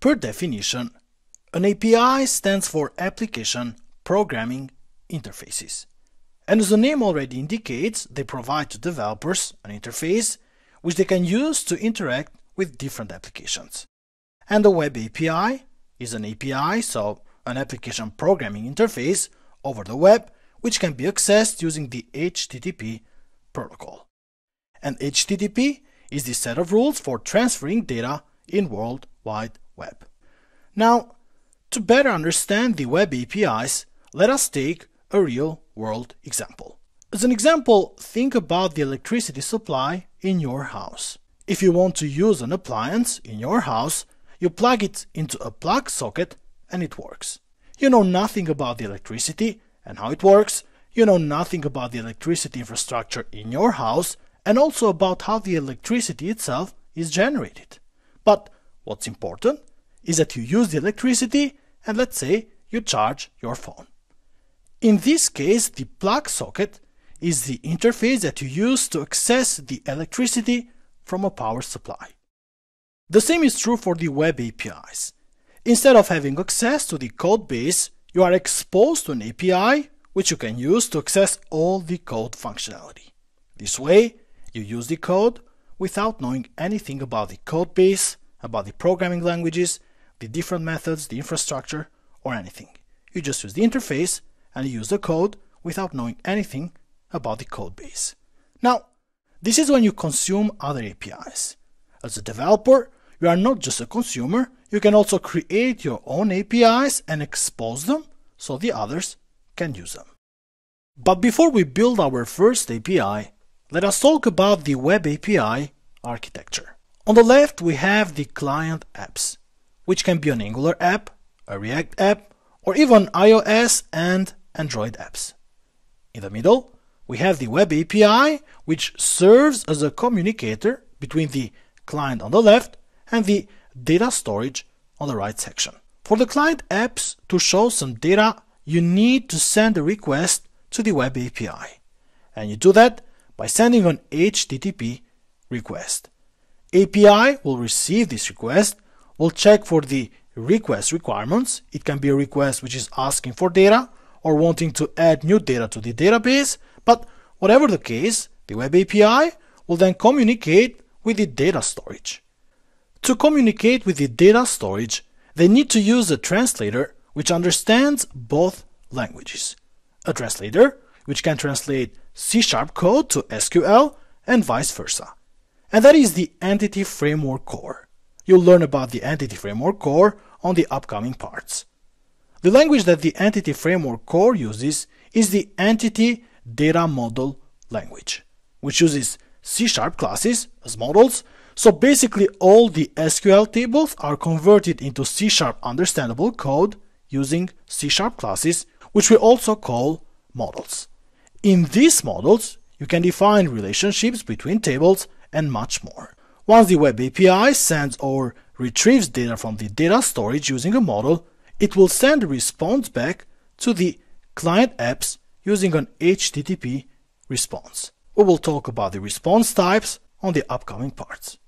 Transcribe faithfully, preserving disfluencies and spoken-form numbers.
Per definition, an A P I stands for Application Programming Interfaces. And as the name already indicates, they provide to developers an interface which they can use to interact with different applications. And the Web A P I is an A P I, so an application programming interface over the web, which can be accessed using the H T T P protocol. And H T T P is the set of rules for transferring data in World Wide Web. Now, to better understand the Web A P Is, let us take a real-world example. As an example, think about the electricity supply in your house. If you want to use an appliance in your house, you plug it into a plug socket and it works. You know nothing about the electricity and how it works, you know nothing about the electricity infrastructure in your house, and also about how the electricity itself is generated. But what's important is that you use the electricity and, let's say, you charge your phone. In this case, the plug socket is the interface that you use to access the electricity from a power supply. The same is true for the web A P Is. Instead of having access to the code base, you are exposed to an A P I which you can use to access all the code functionality. This way, you use the code without knowing anything about the code base, about the programming languages, the different methods, the infrastructure, or anything. You just use the interface and you use the code without knowing anything about the code base. Now, this is when you consume other A P Is. As a developer, you are not just a consumer, you can also create your own A P Is and expose them so the others can use them. But before we build our first A P I, let us talk about the Web A P I architecture. On the left, we have the client apps, which can be an Angular app, a React app, or even iOS and Android apps. In the middle, we have the Web A P I, which serves as a communicator between the client on the left and the data storage on the right section. For the client apps to show some data, you need to send a request to the Web A P I. And you do that by sending an H T T P request. A P I will receive this request, will check for the request requirements. It can be a request which is asking for data or wanting to add new data to the database, but whatever the case, the Web A P I will then communicate with the data storage. To communicate with the data storage, they need to use a translator which understands both languages. A translator which can translate C sharp code to S Q L and vice versa. And that is the Entity Framework Core. You'll learn about the Entity Framework Core on the upcoming parts. The language that the Entity Framework Core uses is the Entity Data Model language, which uses C sharp classes as models, so basically all the S Q L tables are converted into C sharp understandable code using C sharp classes, which we also call models. In these models, you can define relationships between tables and much more. Once the Web A P I sends or retrieves data from the data storage using a model, it will send a response back to the client apps using an H T T P response. We will talk about the response types on the upcoming parts.